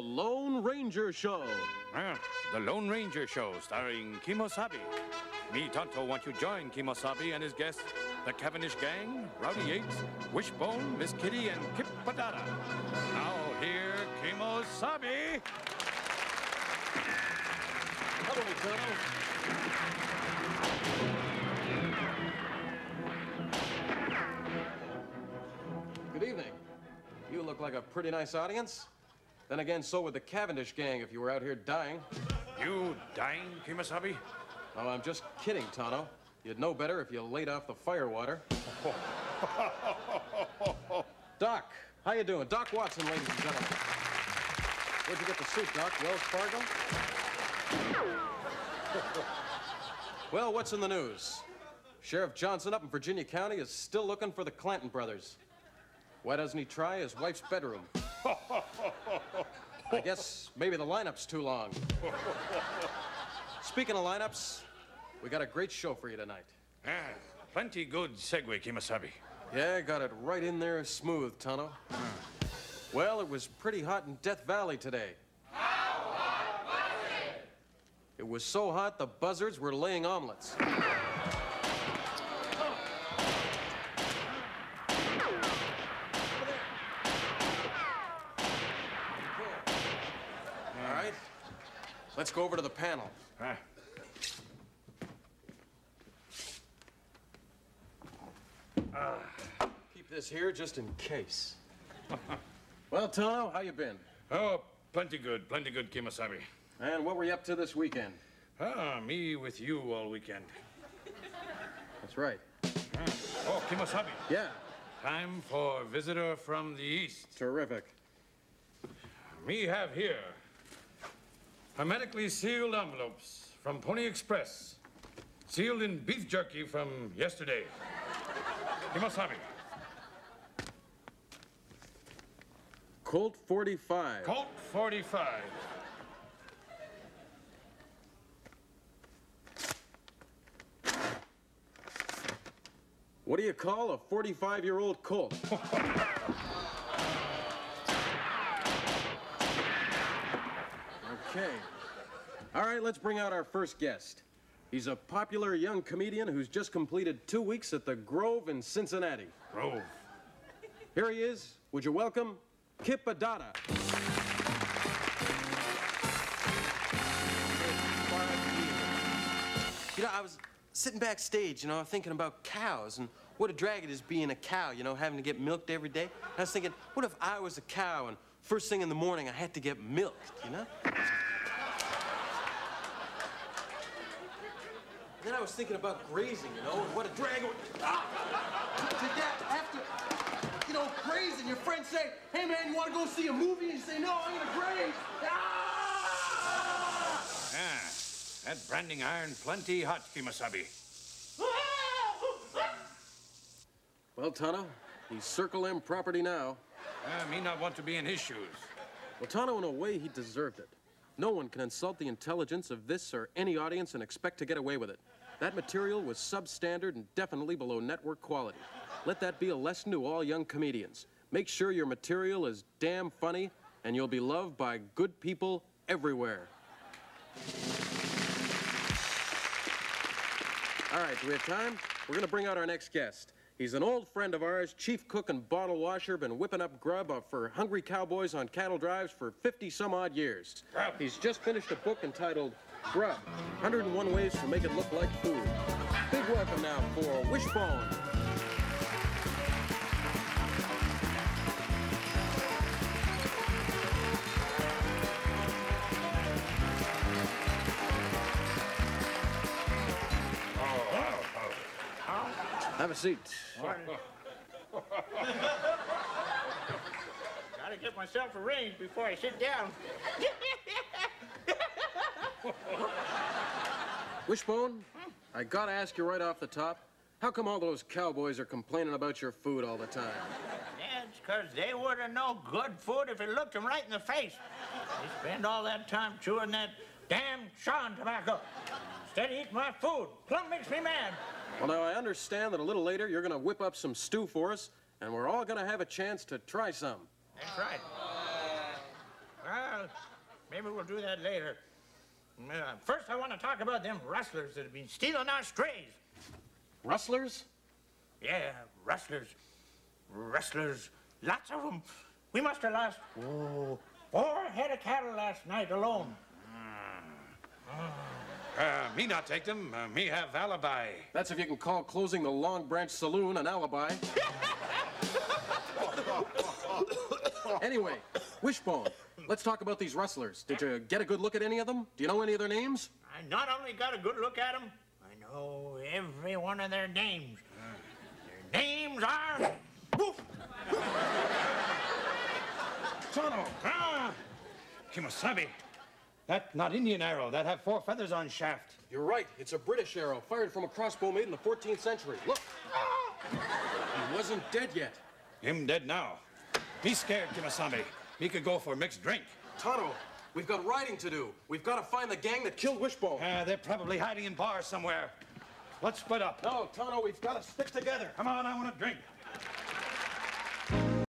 The Lone Ranger Show. The Lone Ranger Show, starring Kemosabe. Me, Tonto, want you join Kemosabe and his guests, the Cavendish Gang, Rowdy Yates, Wishbone, Miss Kitty, and Kip Adotta. Now here, Kemosabe. Hello, Colonel. Good evening. You look like a pretty nice audience. Then again, so would the Cavendish Gang if you were out here dying. You dying, Kemosabe? Oh, I'm just kidding, Tonto. You'd know better if you laid off the firewater. Doc, how you doing? Doc Watson, ladies and gentlemen. Where'd you get the suit, Doc? Wells Fargo? Well, what's in the news? Sheriff Johnson up in Virginia County is still looking for the Clanton brothers. Why doesn't he try his wife's bedroom? I guess maybe the lineup's too long. Speaking of lineups, we got a great show for you tonight. Plenty good segue, Kemosabe. Yeah, got it right in there smooth, Tonto. Well, it was pretty hot in Death Valley today. How hot was it? It was so hot the buzzards were laying omelets. Let's go over to the panel. Keep this here just in case. Well, Tonto, how you been? Oh, plenty good, Kemosabe. And what were you up to this weekend? Me with you all weekend. That's right. Oh, Kemosabe. Yeah. Time for visitor from the east. Terrific. We have here hermetically sealed envelopes from Pony Express, sealed in beef jerky from yesterday. Kemosabe. Colt 45. Colt 45. What do you call a 45-year-old colt? Okay. All right, let's bring out our first guest. He's a popular young comedian who's just completed 2 weeks at the Grove in Cincinnati. Grove. Here he is. Would you welcome Kip Adotta? You know, I was sitting backstage, you know, thinking about cows and what a drag it is being a cow, you know, having to get milked every day. And I was thinking, what if I was a cow and first thing in the morning I had to get milked, you know? Then I was thinking about grazing, you know, and what a drag. After, you know, grazing, your friends say, hey man, you want to go see a movie? And you say, no, I'm going to graze. That branding iron plenty hot, Kemosabe. Well, Tonto, he's Circle M property now. Me not want to be in his shoes. Well, Tonto, in a way, he deserved it. No one can insult the intelligence of this or any audience and expect to get away with it. That material was substandard and definitely below network quality. Let that be a lesson to all young comedians. Make sure your material is damn funny, and you'll be loved by good people everywhere. All right, do we have time? We're going to bring out our next guest. He's an old friend of ours, chief cook and bottle washer, been whipping up grub for hungry cowboys on cattle drives for 50-some-odd years. Grub. He's just finished a book entitled Grub, 101 Ways to Make It Look Like Food. Big welcome now for Wishbone. Have a seat. Gotta get myself arranged before I sit down. Wishbone, I gotta ask you right off the top, how come all those cowboys are complaining about your food all the time? That's because they wouldn't know good food if it looked them right in the face. They spend all that time chewing that damn Sean tobacco. Instead of eating my food, plumb makes me mad. Well, now, I understand that a little later you're going to whip up some stew for us, and we're all going to have a chance to try some. That's right. Well, Maybe we'll do that later. First, I want to talk about them rustlers that have been stealing our strays. Rustlers? Yeah, rustlers. Rustlers. Lots of them. We must have lost 4 head of cattle last night alone. Me not take them. Me have alibi. That's if you can call closing the Long Branch Saloon an alibi. Anyway, Wishbone, let's talk about these rustlers. Did you get a good look at any of them? Do you know any of their names? I not only got a good look at them, I know every one of their names. Their names are... Tonto. Ah! Kemosabe. That not Indian arrow. That have 4 feathers on shaft. You're right. It's a British arrow fired from a crossbow made in the 14th century. Look. Ah! He wasn't dead yet. Him dead now. Be scared, Kemosabe. He could go for a mixed drink. Tonto, we've got riding to do. We've got to find the gang that killed Wishbone. They're probably hiding in bars somewhere. Let's split up. No, Tonto, we've got to stick together. Come on, I want a drink.